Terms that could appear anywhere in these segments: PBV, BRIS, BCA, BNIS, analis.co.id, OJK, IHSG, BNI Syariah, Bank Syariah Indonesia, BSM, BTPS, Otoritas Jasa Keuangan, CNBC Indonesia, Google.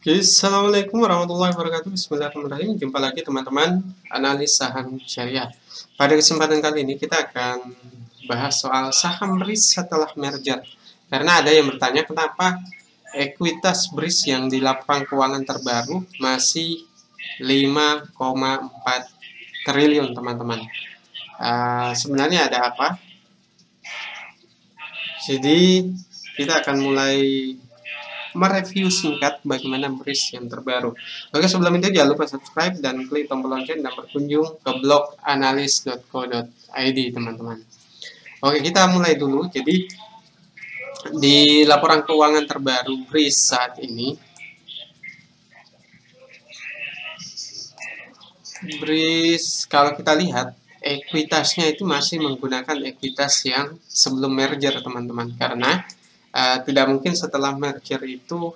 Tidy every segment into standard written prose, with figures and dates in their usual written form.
Jadi, assalamualaikum warahmatullahi wabarakatuh. Bismillahirrahmanirrahim. Jumpa lagi teman-teman analis saham syariah. Pada kesempatan kali ini kita akan bahas soal saham BRIS setelah merger. Karena ada yang bertanya kenapa ekuitas BRIS yang di laporan keuangan terbaru masih 5,4 triliun, teman-teman. Sebenarnya ada apa? Jadi, kita akan mulai mereview singkat bagaimana BRIS yang terbaru. Oke, sebelum itu jangan lupa subscribe dan klik tombol lonceng dan berkunjung ke blog analis.co.id, teman-teman. Oke, kita mulai dulu. Jadi di laporan keuangan terbaru BRIS saat ini, BRIS kalau kita lihat ekuitasnya itu masih menggunakan ekuitas yang sebelum merger, teman-teman, karena tidak mungkin setelah merger itu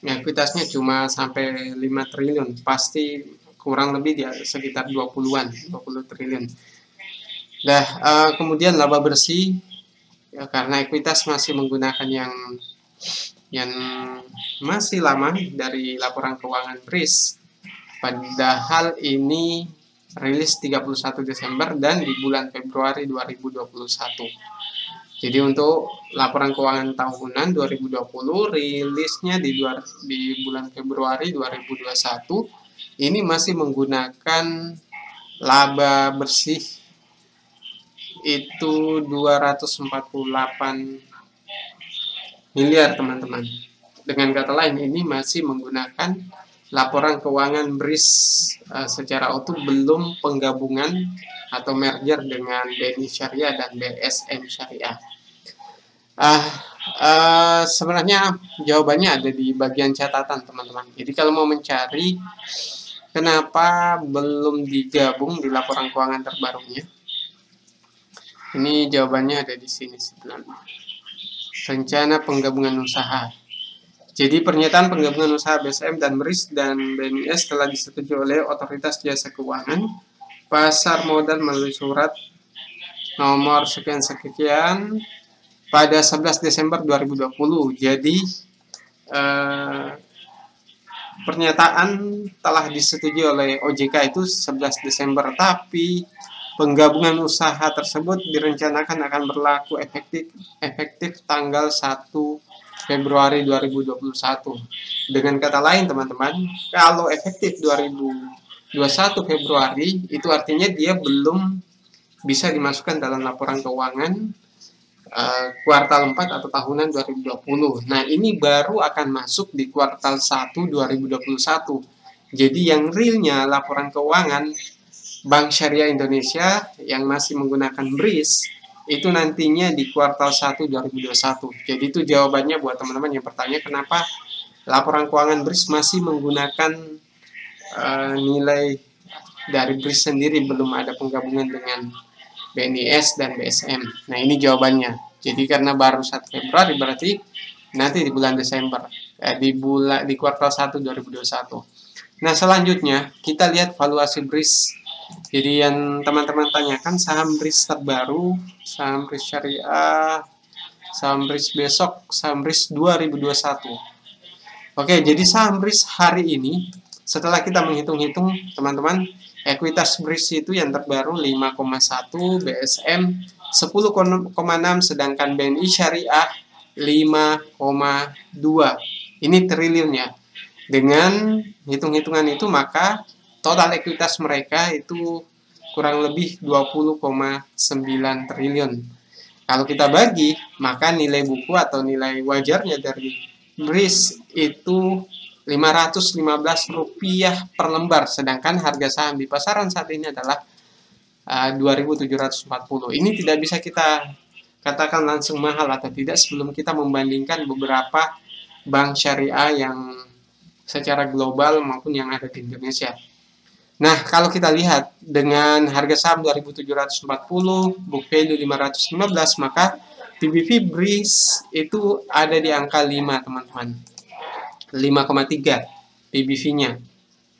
ekuitasnya cuma sampai 5 triliun, pasti kurang lebih di sekitar 20 triliun. Nah, kemudian laba bersih ya, karena ekuitas masih menggunakan yang masih lama dari laporan keuangan BRIS, padahal ini rilis 31 Desember dan di bulan Februari 2021. Jadi untuk laporan keuangan tahunan 2020 rilisnya di bulan Februari 2021 ini masih menggunakan laba bersih itu 248 miliar, teman-teman. Dengan kata lain, ini masih menggunakan laporan keuangan BRIS secara utuh, belum penggabungan atau merger dengan BNI Syariah dan BSM Syariah. Sebenarnya jawabannya ada di bagian catatan, teman-teman. Jadi kalau mau mencari kenapa belum digabung di laporan keuangan terbarunya, ini jawabannya ada di sini sebenarnya. Rencana penggabungan usaha. Jadi pernyataan penggabungan usaha BSM dan BRIS dan BNIS telah disetujui oleh Otoritas Jasa Keuangan Pasar Modal melalui surat nomor sekian-sekian pada 11 Desember 2020. Jadi pernyataan telah disetujui oleh OJK itu 11 Desember, tapi penggabungan usaha tersebut direncanakan akan berlaku efektif tanggal 1 Februari 2021. Dengan kata lain, teman-teman, kalau efektif 2021 Februari itu artinya dia belum bisa dimasukkan dalam laporan keuangan kuartal 4 atau tahunan 2020. Nah, ini baru akan masuk di kuartal 1 2021. Jadi yang realnya laporan keuangan Bank Syariah Indonesia yang masih menggunakan BRIS itu nantinya di kuartal 1 2021. Jadi itu jawabannya buat teman-teman yang bertanya kenapa laporan keuangan BRIS masih menggunakan nilai dari BRIS sendiri, belum ada penggabungan dengan BNIS dan BSM. Nah, ini jawabannya. Jadi karena baru 1 Februari berarti nanti di bulan Desember, di kuartal 1 2021. Nah, selanjutnya kita lihat valuasi BRIS. Jadi yang teman-teman tanyakan saham BRIS terbaru, saham BRIS syariah, saham BRIS besok, saham BRIS 2021. Oke, jadi saham BRIS hari ini setelah kita menghitung-hitung, teman-teman, ekuitas BRIS itu yang terbaru 5,1, BSM 10,6, sedangkan BNI Syariah 5,2. Ini triliunnya. Dengan hitung-hitungan itu, maka total ekuitas mereka itu kurang lebih 20,9 triliun. Kalau kita bagi, maka nilai buku atau nilai wajarnya dari BRIS itu Rp515 per lembar, sedangkan harga saham di pasaran saat ini adalah Rp2.740. Ini tidak bisa kita katakan langsung mahal atau tidak sebelum kita membandingkan beberapa bank syariah yang secara global maupun yang ada di Indonesia. Nah, kalau kita lihat dengan harga saham Rp2.740, book value Rp515, maka PBV BRIS itu ada di angka 5, teman-teman. 5,3 PBV-nya.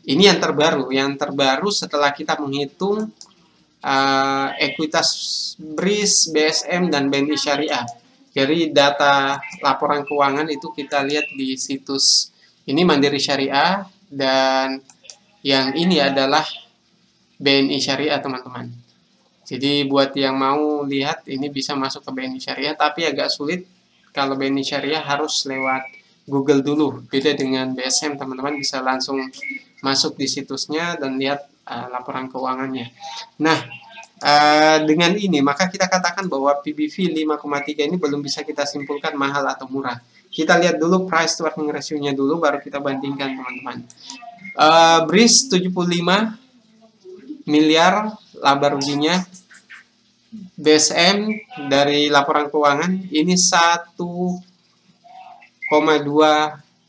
Ini yang terbaru. Yang terbaru setelah kita menghitung ekuitas BRIS, BSM, dan BNI Syariah. Jadi data laporan keuangan itu kita lihat di situs Ini Mandiri Syariah dan yang ini adalah BNI Syariah, teman-teman. Jadi buat yang mau lihat, ini bisa masuk ke BNI Syariah, tapi agak sulit. Kalau BNI Syariah harus lewat Google dulu. Beda dengan BSM, teman-teman bisa langsung masuk di situsnya dan lihat laporan keuangannya. Nah, dengan ini maka kita katakan bahwa PBV 5,3 ini belum bisa kita simpulkan mahal atau murah. Kita lihat dulu price to earning ratio-nya dulu, baru kita bandingkan, teman-teman. BRIS 75 miliar laba ruginya. BSM dari laporan keuangan ini 1,2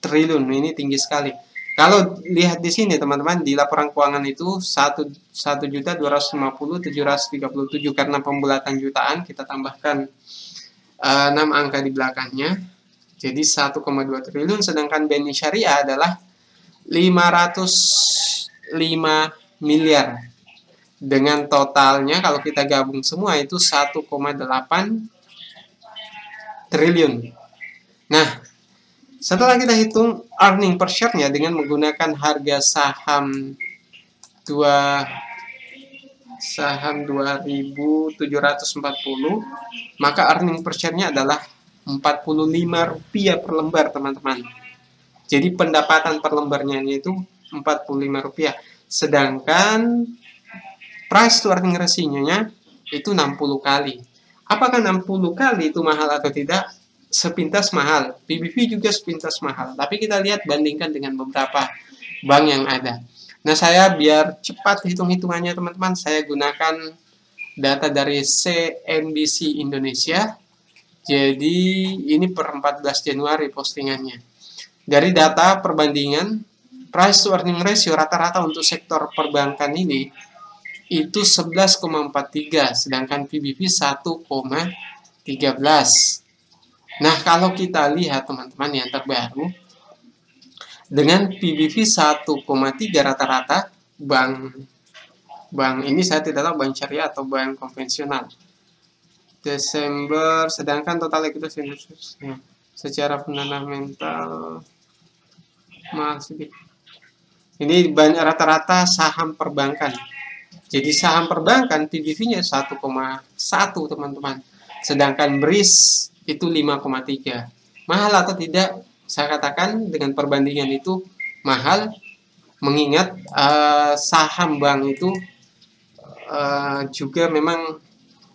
triliun. Ini tinggi sekali. Kalau lihat di sini, teman-teman, di laporan keuangan itu 1.250.737 karena pembulatan jutaan kita tambahkan 6 angka di belakangnya. Jadi 1,2 triliun, sedangkan BNI Syariah adalah 505 miliar. Dengan totalnya kalau kita gabung semua itu 1,8 triliun. Nah, setelah kita hitung earning per share-nya dengan menggunakan harga saham 2.740, maka earning per share-nya adalah Rp45 per lembar, teman-teman. Jadi pendapatan per lembarnya itu Rp45. Sedangkan price to earning ratio-nya itu 60 kali. Apakah 60 kali itu mahal atau tidak? Sepintas mahal. PBV juga sepintas mahal. Tapi kita lihat bandingkan dengan beberapa bank yang ada. Nah, saya biar cepat hitung-hitungannya, teman-teman, saya gunakan data dari CNBC Indonesia. Jadi ini per 14 Januari postingannya. Dari data perbandingan price to earning ratio rata-rata untuk sektor perbankan ini itu 11,43, sedangkan PBV 1,13. Nah, kalau kita lihat, teman-teman, yang terbaru dengan PBV 1,3 rata-rata bank ini, saya tidak tahu bank syariah atau bank konvensional. Desember, sedangkan total likuiditas ya, secara fundamental masih ini rata-rata saham perbankan. Jadi saham perbankan PBV-nya 1,1, teman-teman. Sedangkan BRIS itu 5,3. Mahal atau tidak? Saya katakan dengan perbandingan itu mahal, mengingat saham bank itu juga memang.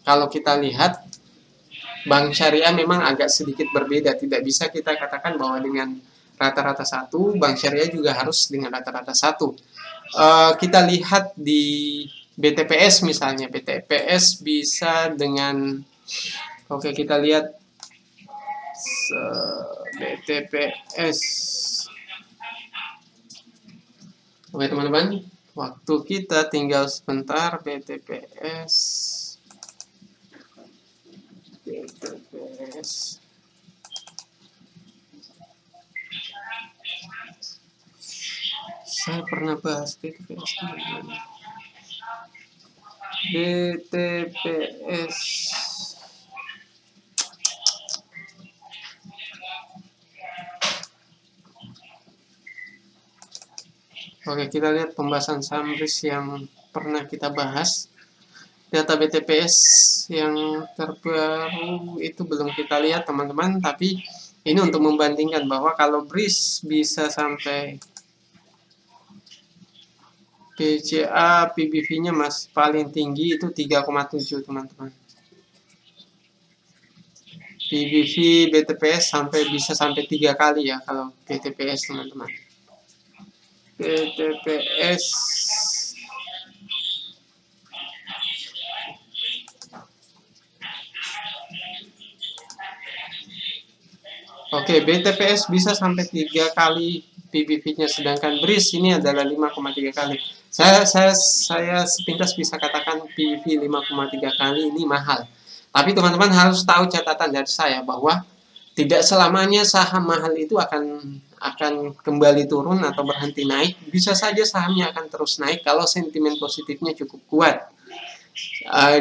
Kalau kita lihat, bank syariah memang agak sedikit berbeda. Tidak bisa kita katakan bahwa dengan rata-rata satu, bank syariah juga harus dengan rata-rata satu. Kita lihat di BTPS misalnya. BTPS bisa dengan, oke, kita lihat BTPS. Oke, teman-teman, waktu kita tinggal sebentar. BTPS. Saya pernah bahas BTPS. BTPS. Oke, kita lihat pembahasan saham BRIS yang pernah kita bahas. Data BTPS yang terbaru itu belum kita lihat, teman-teman, tapi ini untuk membandingkan bahwa kalau BRIS bisa sampai BCA, PBV-nya masih paling tinggi itu 3,7, teman-teman. PBV BTPS bisa sampai 3 kali ya kalau BTPS, teman-teman. BTPS Oke, BTPS bisa sampai 3 kali PBV-nya, sedangkan BRIS ini adalah 5,3 kali. Saya sepintas bisa katakan PBV 5,3 kali ini mahal. Tapi teman-teman harus tahu catatan dari saya bahwa tidak selamanya saham mahal itu akan kembali turun atau berhenti naik. Bisa saja sahamnya akan terus naik kalau sentimen positifnya cukup kuat.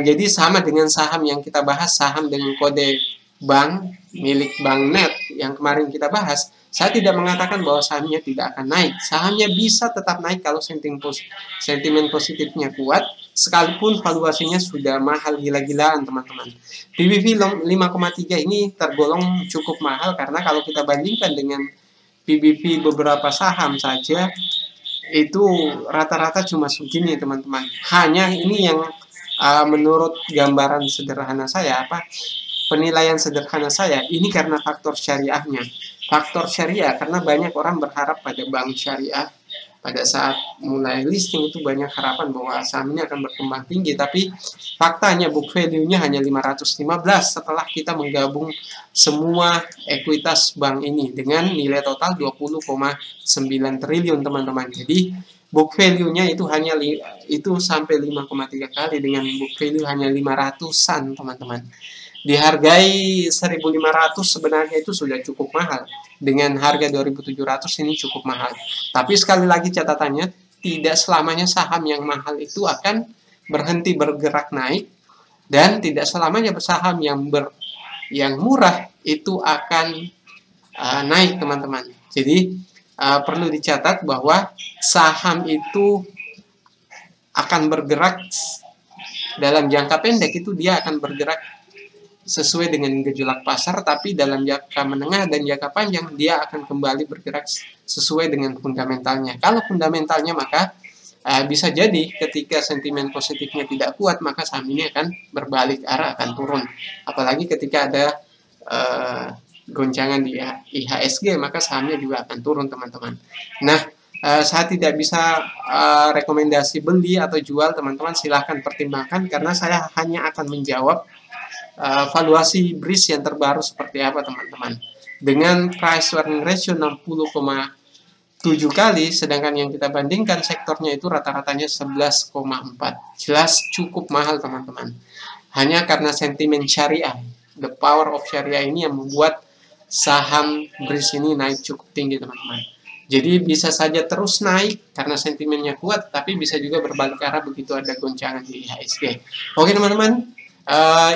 Jadi sama dengan saham yang kita bahas, saham dengan kode bank milik bank net yang kemarin kita bahas, Saya tidak mengatakan bahwa sahamnya tidak akan naik. Sahamnya bisa tetap naik kalau sentimen positifnya kuat, sekalipun valuasinya sudah mahal gila-gilaan, teman-teman. PBV 5,3 ini tergolong cukup mahal, karena kalau kita bandingkan dengan PBV beberapa saham saja, itu rata-rata cuma segini, teman-teman. Hanya ini yang menurut gambaran sederhana saya, penilaian sederhana saya, ini karena faktor syariahnya. Faktor syariah, karena banyak orang berharap pada bank syariah. Pada saat mulai listing itu banyak harapan bahwa sahamnya akan berkembang tinggi, tapi faktanya book value-nya hanya 515 setelah kita menggabung semua ekuitas bank ini dengan nilai total 20,9 triliun, teman-teman. Jadi book value-nya itu hanya sampai 5,3 kali dengan book value hanya 500-an, teman-teman. Dihargai 1.500 sebenarnya itu sudah cukup mahal. Dengan harga 2.700 ini cukup mahal. Tapi sekali lagi catatannya, tidak selamanya saham yang mahal itu akan berhenti bergerak naik. Dan tidak selamanya saham yang murah itu akan naik, teman-teman. Jadi perlu dicatat bahwa saham itu akan bergerak dalam jangka pendek, itu dia akan bergerak sesuai dengan gejolak pasar, tapi dalam jangka menengah dan jangka panjang dia akan kembali bergerak sesuai dengan fundamentalnya. Kalau fundamentalnya, maka bisa jadi ketika sentimen positifnya tidak kuat, maka saham ini akan berbalik arah, akan turun. Apalagi ketika ada goncangan di IHSG, maka sahamnya juga akan turun, teman-teman. Nah, saya tidak bisa rekomendasi beli atau jual, teman-teman. Silahkan pertimbangkan, karena saya hanya akan menjawab valuasi BRIS yang terbaru seperti apa, teman-teman. Dengan price earning ratio 60,7 kali, sedangkan yang kita bandingkan sektornya itu rata-ratanya 11,4. Jelas cukup mahal, teman-teman. Hanya karena sentimen syariah, the power of syariah ini yang membuat saham BRIS ini naik cukup tinggi, teman-teman. Jadi bisa saja terus naik karena sentimennya kuat, tapi bisa juga berbalik arah begitu ada goncangan di IHSG. Oke, teman-teman.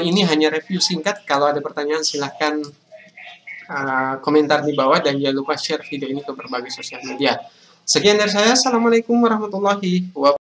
Ini hanya review singkat. Kalau ada pertanyaan silahkan komentar di bawah, dan jangan lupa share video ini ke berbagai sosial media. Sekian dari saya. Assalamualaikum warahmatullahi wabarakatuh.